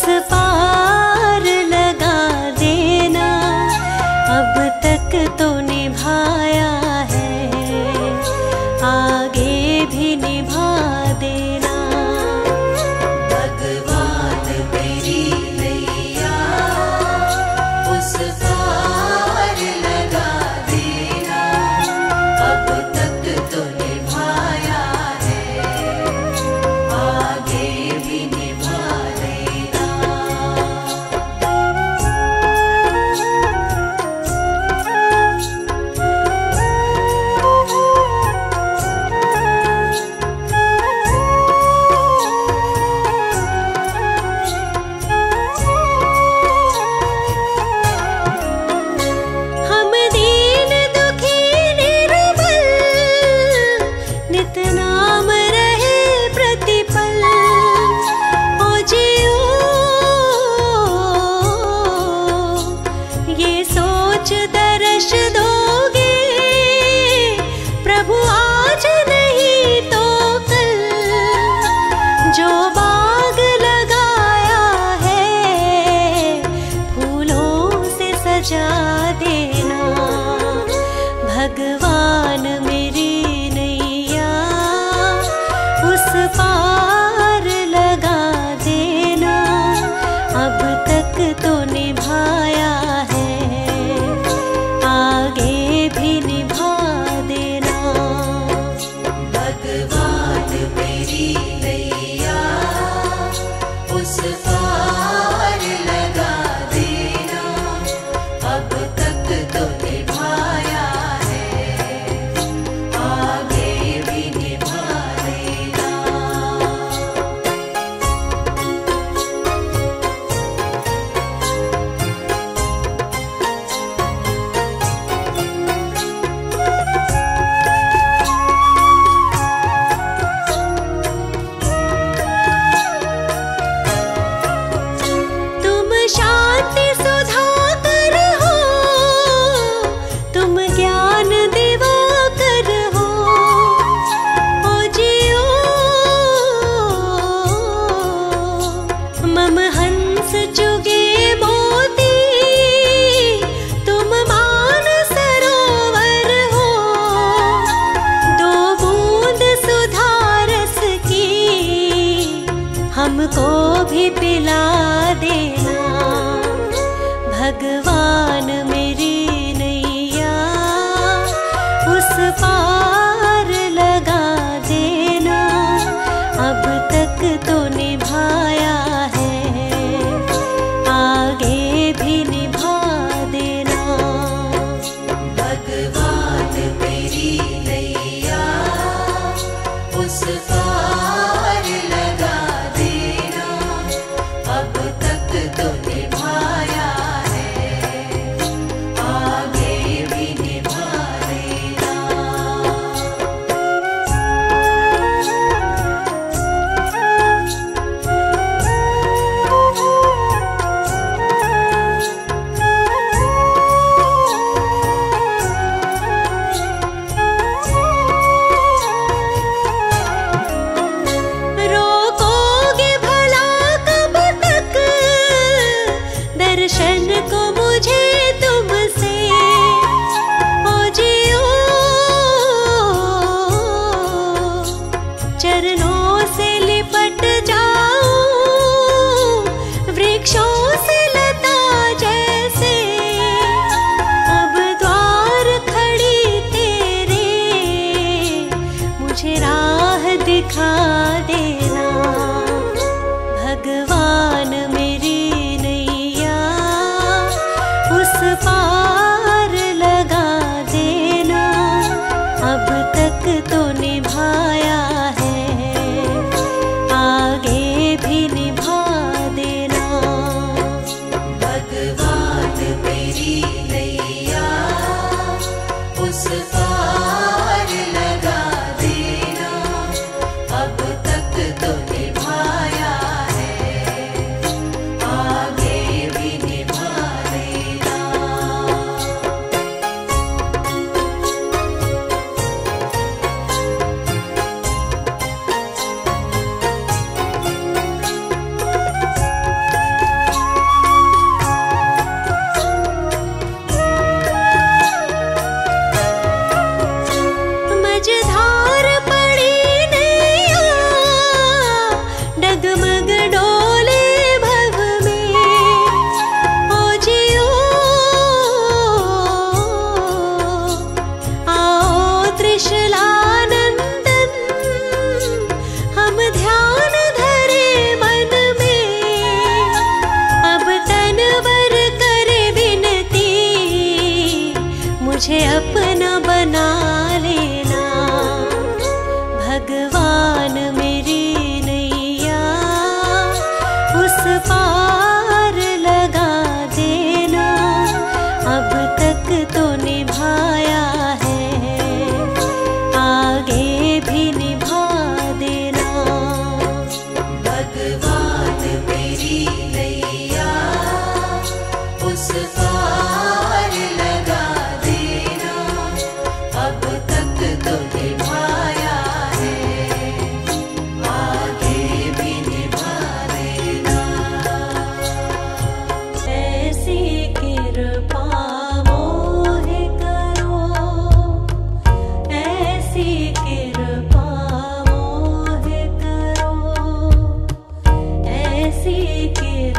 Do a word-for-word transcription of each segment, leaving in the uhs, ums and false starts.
इस पार लगा देना, अब तक तो निभाया है आगे भी निभा देना। भगवान मेरी लैया उस पार लगा देना, अब तक तो निभाया है आगे भी निभा देना। हम दीन दुखी निर्बल नित नाम रहे प्रतिपल, ओ जियो ये सोच दर्श दोगे प्रभु आज नहीं तो कल। जो बाग लगाया है फूलों से सजा देना। भगवान मेरी नैया उस पार लगा देना, अब तक तो निभाया है आगे भी निभा देना। भगवान मेरी लैया उस पार लगा देना, अब तक तो निभाया है आगे भी निभा देना। तुम शांति सुधा कर हो, तुम ज्ञान दिवा कर हो, ओ जियो मम हंस चुगे मोती, तुम मान सरोवर हो। दो बूंद सुधा रस की हमको भी पिला देना। भगवान मेरी नैया उस पार लगा देना, अब तक तो निभाया है आगे भी निभा देना। भगवान मेरी नैया उस पार लगा देना, अब तक तो निभाया है आगे भी निभा देना। See you.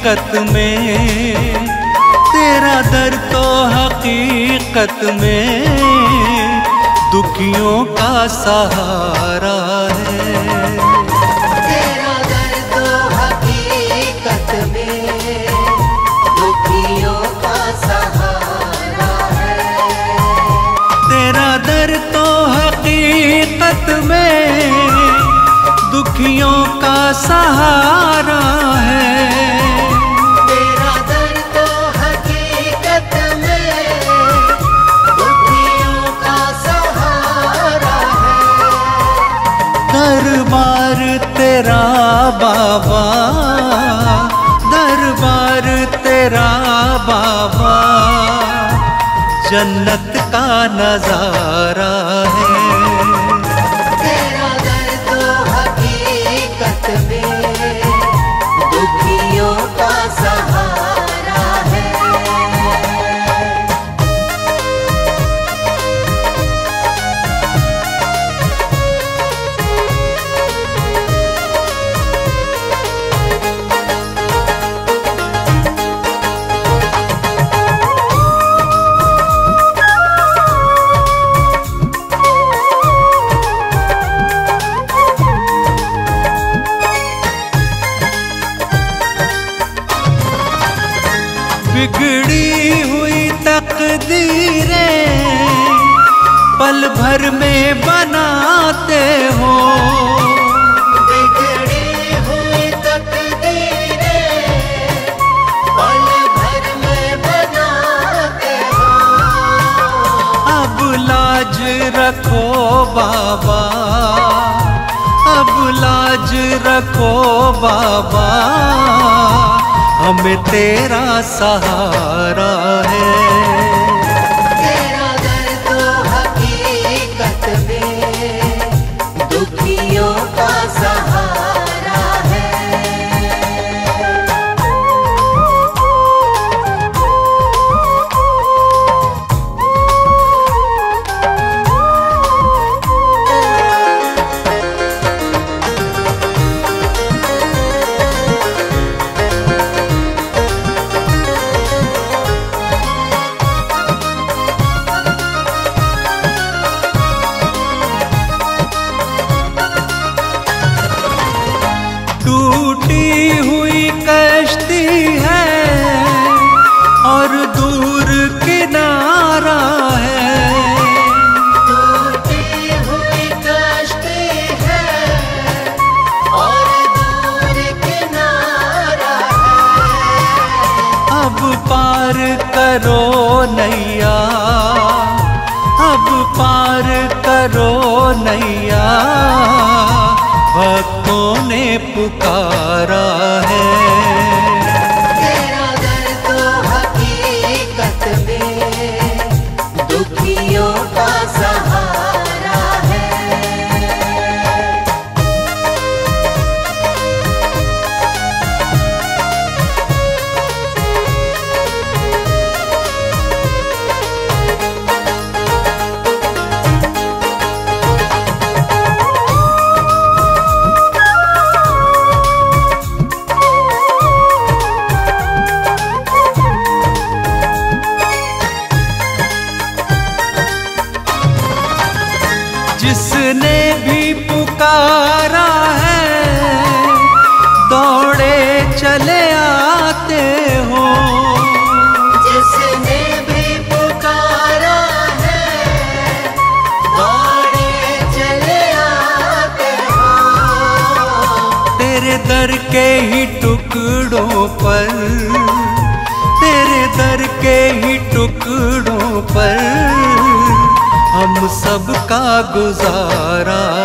हकीकत में तेरा दर तो हकीकत में दुखियों का सहारा है। दुखियों का सहारा है। तेरा दर्द तो हकीकत में दुखियों का सहारा है। दरबार तेरा बाबा, दरबार तेरा बाबा जन्नत का नजारा है। बिगड़ी हुई तकदीरें पल भर में बनाते हो, बिगड़ी हुई तकदीरें पल भर में बनाते हो। अब लाज रखो बाबा, अब लाज रखो बाबा हमें तेरा सहारा है। तेरा दर्द तो हकीकत में दुखियों का सहारा नैया, अब पार करो नैया भक्तों ने पुकारा है। तेरा दर्द तो हकीकत में दुखियों का सहारा है। जिसने भी पुकारा है दौड़े चले आते हो, जिसने भी पुकारा है दौड़े चले आते हो। तेरे दर के ही टुकड़ों पर, तेरे दर के ही टुकड़ों पर हम सब का गुजारा